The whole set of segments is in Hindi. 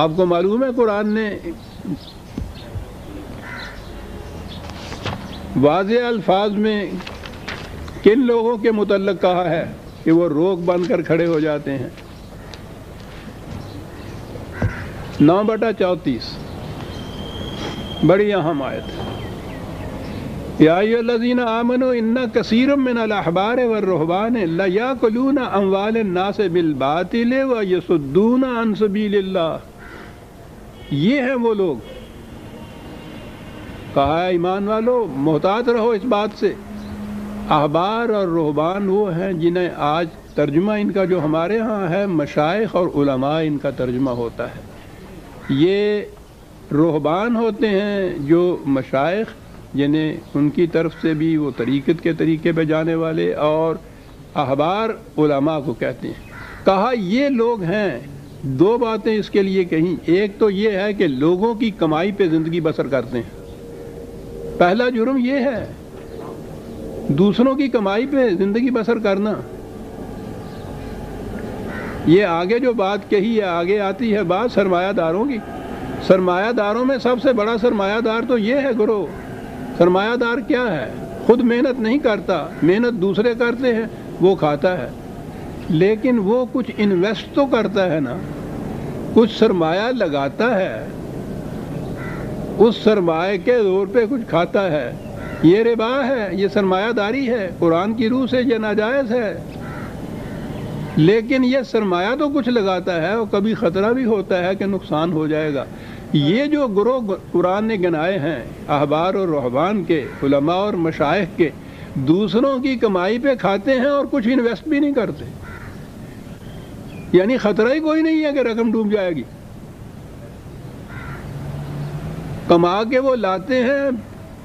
आपको मालूम है कुरान ने वाज़े अल्फाज में किन लोगों के मुतल्लक कहा है कि वो रोक बनकर खड़े हो जाते हैं? 9/34 बड़ी अहम आयत। या अय्युहल्लज़ीना आमनू इन्ना कसीरम मिनल अहबार वर रुहबान ला याकुलून अम्वालन नास बिल बातिल व यसुद्दून अन सबीलिल्लाह। ये हैं वो लोग। कहा है ईमान वालो मोहतात रहो इस बात से। अहबार और रुहबान वो हैं जिन्हें आज तर्जुमा इनका जो हमारे यहाँ है मशाइख और उलमा इनका तर्जुमा होता है। ये रुहबान होते हैं जो मशाइख जिन्हें उनकी तरफ से भी वो तरीक़त के तरीके पे जाने वाले, और अहबार उलमा को कहते हैं। कहा ये लोग हैं, दो बातें इसके लिए कहीं। एक तो ये है कि लोगों की कमाई पे ज़िंदगी बसर करते हैं, पहला जुर्म ये है, दूसरों की कमाई पे ज़िंदगी बसर करना। ये आगे जो बात कही है, आगे आती है बात सरमायादारों की। सरमायादारों में सबसे बड़ा सरमायादार तो ये है गुरु। सरमायादार क्या है? खुद मेहनत नहीं करता, मेहनत दूसरे करते हैं, वो खाता है, लेकिन वो कुछ इन्वेस्ट तो करता है ना, कुछ सरमाया लगाता है, उस सरमाए के जोर पे कुछ खाता है। ये रिबा है, ये सरमायादारी है, कुरान की रूह से ये नाजायज़ है। लेकिन यह सरमाया तो कुछ लगाता है और कभी ख़तरा भी होता है कि नुकसान हो जाएगा। ये जो गिरोह कुरान ने गिनाए हैं अहबार और रुहबान के, उलमा और मशाइख के, दूसरों की कमाई पे खाते हैं और कुछ इन्वेस्ट भी नहीं करते, यानी ख़तरा ही कोई नहीं है कि रकम डूब जाएगी। कमा के वो लाते हैं,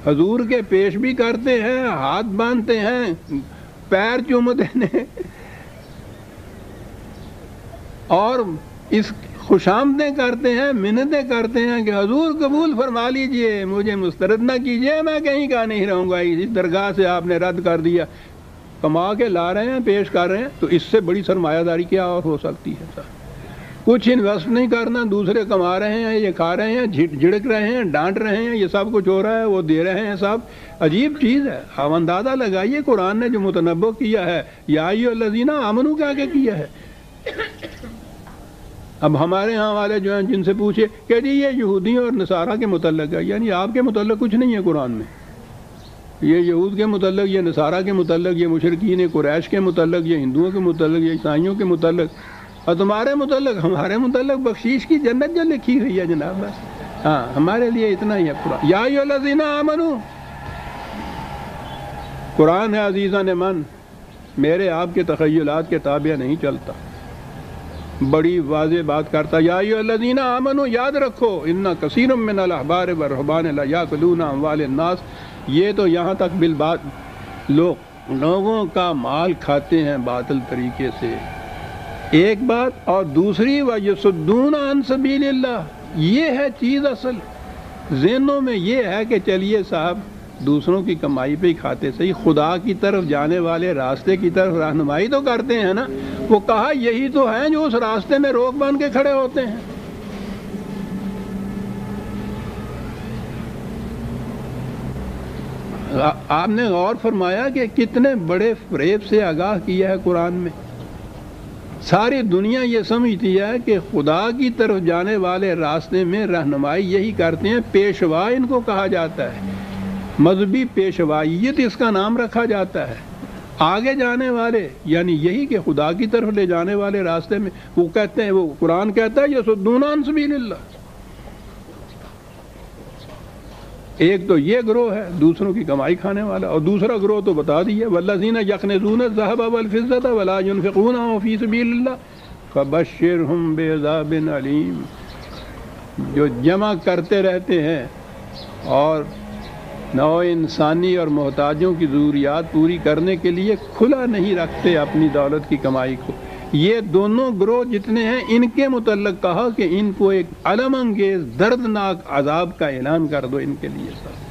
हजूर के पेश भी करते हैं, हाथ बांधते हैं, पैर चूमते हैं, और इस खुशामदें करते हैं, मिन्नतें करते हैं कि हजूर कबूल फरमा लीजिए, मुझे मुस्तरद ना कीजिए, मैं कहीं का नहीं रहूँगा, इस दरगाह से आपने रद्द कर दिया। कमा के ला रहे हैं, पेश कर रहे हैं, तो इससे बड़ी सरमायादारी क्या और हो सकती है सर? कुछ इन्वेस्ट नहीं करना, दूसरे कमा रहे हैं, ये खा रहे हैं, झिड़क रहे हैं, डांट रहे हैं, ये सब कुछ हो रहा है, वो दे रहे हैं सब। अजीब चीज़ है। हम अंदाज़ा लगाइए कुरान ने जो मुतनब्बो किया है, या अय्युहल्लज़ीना आमनू क्या क्या किया है। अब हमारे यहाँ वाले जो हैं जिनसे पूछे कि जी ये यहूदी और नसारा के मुतल्लक है, यानी आपके मुतल्लक कुछ नहीं है कुरान में। ये यहूद के मुतल्लक, ये नसारा के मुतल्लक, ये मुशरकीन कुरैश के मुतल्लक, ये हिंदुओं के मुतल्लक, ये ईसाइयों के मुतल्लक, और तुम्हारे मुतल्लक हमारे मुतल्लक बख्शीश की जन्नत जो लिखी हुई है जनाब। हाँ, हमारे लिए इतना ही है कुरान। या अय्युहल्लज़ीना आमनू कुरान है अजीज़ा ने मन, मेरे आपके तख़य्युलात के ताबे नहीं चलता, बड़ी वाज़े बात करता। या अय्युहल्लज़ीना आमनू याद रखो, इन्ना कसीरम मिनल अहबार वर रुहबान ला याकुलून अम्वालन नास। ये तो यहाँ तक बिल बात लोगों का माल खाते हैं बातिल तरीके से, एक बात। और दूसरी व यसुद्दून अन सबीलिल्लाह। ये है चीज़ असल ज़हनों में, ये है कि चलिए साहब दूसरों की कमाई पे ही खाते सही, खुदा की तरफ जाने वाले रास्ते की तरफ रहनुमाई तो करते हैं ना। वो कहा यही तो हैं जो उस रास्ते में रोक बन के खड़े होते हैं। आपने गौर फरमाया कि कितने बड़े फरेब से आगाह किया है कुरान में। सारी दुनिया ये समझती है कि खुदा की तरफ जाने वाले रास्ते में रहनुमाई यही करते हैं, पेशवा इनको कहा जाता है, मजहबी पेशवाइयत इसका नाम रखा जाता है। आगे जाने वाले यानी यही कि खुदा की तरफ ले जाने वाले रास्ते में वो कहते हैं, वो कुरान कहता है यसुद्दून अन सबीलिल्लाह। एक तो ये ग्रोह है दूसरों की कमाई खाने वाला, और दूसरा ग्रोह तो बता दिए वल्लज़ीना यकनज़ून अज़-ज़हब वल-फ़िद्दत वला युनफ़िक़ूना फ़ी सबीलिल्लाह फ़बश्शिरहुम बिअज़ाबिन अलीम, जो जमा करते रहते हैं और नौ इंसानी और मोहताजों की ज़रूरियात पूरी करने के लिए खुला नहीं रखते अपनी दौलत की कमाई को। ये दोनों ग्रोह जितने हैं इनके मुतल्लक कहा कि इनको एक अलम अंगेज़ दर्दनाक अजाब का ऐलान कर दो इनके लिए।